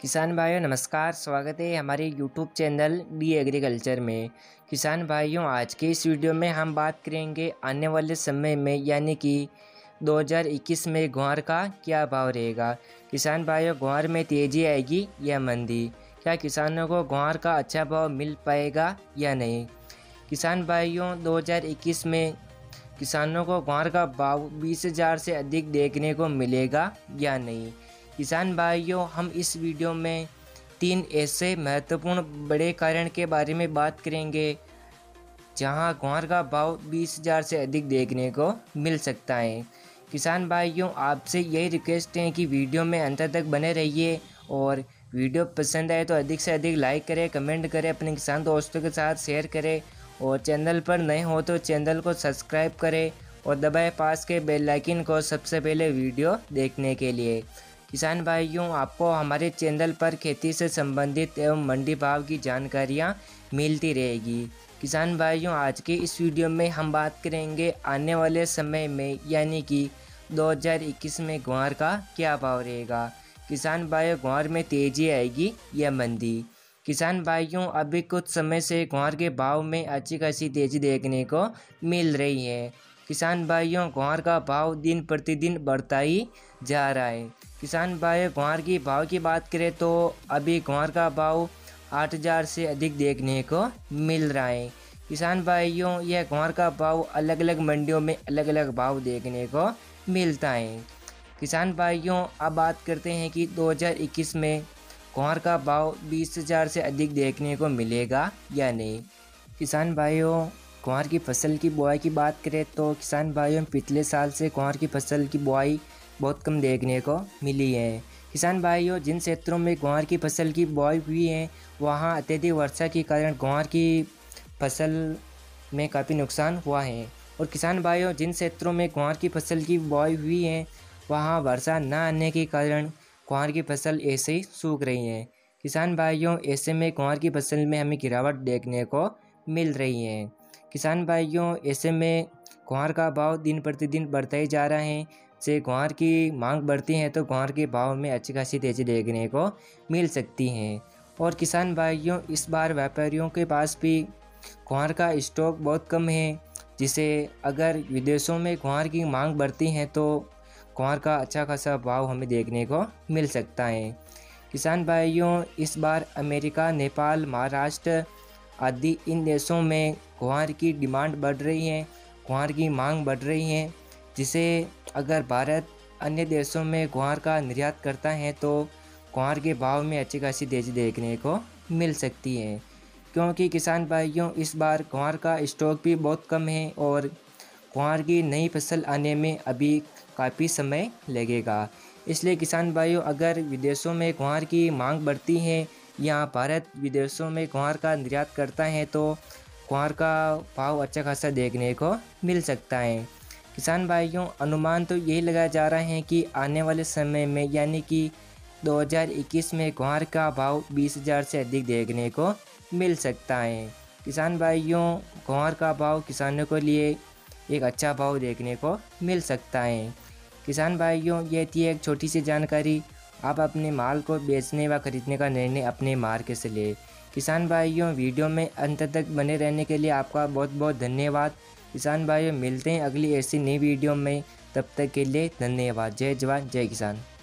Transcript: किसान भाइयों नमस्कार, स्वागत है हमारे YouTube चैनल डी एग्रीकल्चर में। किसान भाइयों, आज के इस वीडियो में हम बात करेंगे आने वाले समय में यानी कि 2021 में ग्वार का क्या भाव रहेगा। किसान भाइयों, ग्वार में तेज़ी आएगी या मंदी, क्या किसानों को ग्वार का अच्छा भाव मिल पाएगा या नहीं। किसान भाइयों, 2021 में किसानों को ग्वार का भाव 20,000 से अधिक देखने को मिलेगा या नहीं। किसान भाइयों, हम इस वीडियो में 3 ऐसे महत्वपूर्ण बड़े कारण के बारे में बात करेंगे जहां ग्वार का भाव 20,000 से अधिक देखने को मिल सकता है। किसान भाइयों, आपसे यही रिक्वेस्ट है कि वीडियो में अंत तक बने रहिए और वीडियो पसंद आए तो अधिक से अधिक लाइक करें, कमेंट करें, अपने किसान दोस्तों के साथ शेयर करें और चैनल पर नए हो तो चैनल को सब्सक्राइब करें और दबाएं पास के बेल आइकन को सबसे पहले वीडियो देखने के लिए। किसान भाइयों, आपको हमारे चैनल पर खेती से संबंधित एवं मंडी भाव की जानकारियाँ मिलती रहेगी। किसान भाइयों, आज के इस वीडियो में हम बात करेंगे आने वाले समय में यानी कि 2021 में ग्वार का क्या भाव रहेगा। किसान भाइयों, ग्वार में तेज़ी आएगी या मंदी। किसान भाइयों, अभी कुछ समय से ग्वार के भाव में अच्छी खासी तेज़ी देखने को मिल रही है। किसान भाइयों, ग्वार का भाव दिन प्रतिदिन बढ़ता ही जा रहा है। किसान भाइयों, ग्वार की भाव की बात करें तो अभी ग्वार का भाव 8,000 से अधिक देखने को मिल रहा है। किसान भाइयों, यह ग्वार का भाव अलग अलग मंडियों में अलग अलग भाव देखने को मिलता है। किसान भाइयों, अब बात करते हैं कि 2021 में ग्वार का भाव 20,000 से अधिक देखने को मिलेगा या नहीं। किसान भाइयों, ग्वार की फसल की बुआई की बात करें तो किसान भाइयों, पिछले साल से ग्वार की फसल की बुआई बहुत कम देखने को मिली है। किसान भाइयों, जिन क्षेत्रों में ग्वार की फसल की बुआई हुई है वहाँ अत्यधिक वर्षा के कारण ग्वार की फसल में काफ़ी नुकसान हुआ है। और किसान भाइयों, जिन क्षेत्रों में ग्वार की फसल की बुआई हुई है वहाँ वर्षा न आने के कारण ग्वार की फसल ऐसे ही सूख रही है। किसान भाइयों, ऐसे में ग्वार की फसल में हमें गिरावट देखने को मिल रही है। किसान भाइयों, ऐसे में ग्वार का भाव दिन प्रतिदिन बढ़ता ही जा रहा है। से ग्वार की मांग बढ़ती है तो ग्वार के भाव में अच्छी खासी तेज़ी देखने को मिल सकती है। और किसान भाइयों, इस बार व्यापारियों के पास भी ग्वार का स्टॉक बहुत कम है, जिसे अगर विदेशों में ग्वार की मांग बढ़ती है तो ग्वार का अच्छा खासा भाव हमें देखने को मिल सकता है। किसान भाइयों, इस बार अमेरिका, नेपाल, महाराष्ट्र आदि इन देशों में ग्वार की डिमांड बढ़ रही है, ग्वार की मांग बढ़ रही है, जिसे अगर भारत अन्य देशों में ग्वार का निर्यात करता है तो ग्वार के भाव में अच्छी खासी तेज़ी देखने को मिल सकती है। क्योंकि किसान भाइयों, इस बार ग्वार का स्टॉक भी बहुत कम है और ग्वार की नई फसल आने में अभी काफ़ी समय लगेगा। इसलिए किसान भाइयों, अगर विदेशों में ग्वार की मांग बढ़ती है या भारत विदेशों में ग्वार का निर्यात करता है तो ग्वार का भाव अच्छा खासा देखने को मिल सकता है। किसान भाइयों, अनुमान तो यही लगाया जा रहा है कि आने वाले समय में यानी कि 2021 में ग्वार का भाव 20,000 से अधिक देखने को मिल सकता है। किसान भाइयों, ग्वार का भाव किसानों के लिए एक अच्छा भाव देखने को मिल सकता है। किसान भाइयों, ये थी एक छोटी सी जानकारी। आप अपने माल को बेचने व खरीदने का निर्णय अपने मार्केट से लें। किसान भाइयों, वीडियो में अंत तक बने रहने के लिए आपका बहुत बहुत धन्यवाद। किसान भाइयों, मिलते हैं अगली ऐसी नई वीडियो में, तब तक के लिए धन्यवाद। जय जवान, जय किसान।